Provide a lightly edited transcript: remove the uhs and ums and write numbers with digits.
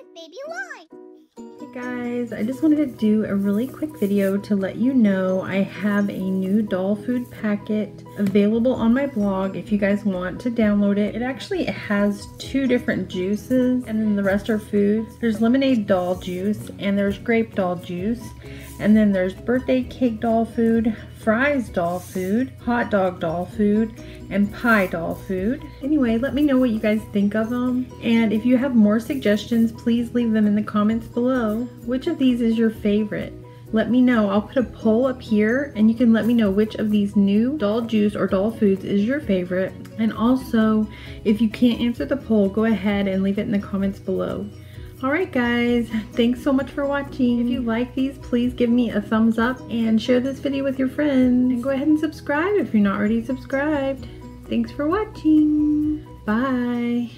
with Baby Lye. Hey guys, I just wanted to do a really quick video to let you know I have a new doll food packet available on my blog if you guys want to download it. It actually has two different juices and then the rest are foods. There's lemonade doll juice and there's grape doll juice. And then there's birthday cake doll food, fries doll food, hot dog doll food, and pie doll food. Anyway, let me know what you guys think of them. And if you have more suggestions, please leave them in the comments below. Which of these is your favorite? Let me know. I'll put a poll up here and you can let me know which of these new doll juice or doll foods is your favorite. And also, if you can't answer the poll, go ahead and leave it in the comments below. Alright guys, thanks so much for watching. If you like these, please give me a thumbs up and share this video with your friends. And go ahead and subscribe if you're not already subscribed. Thanks for watching. Bye.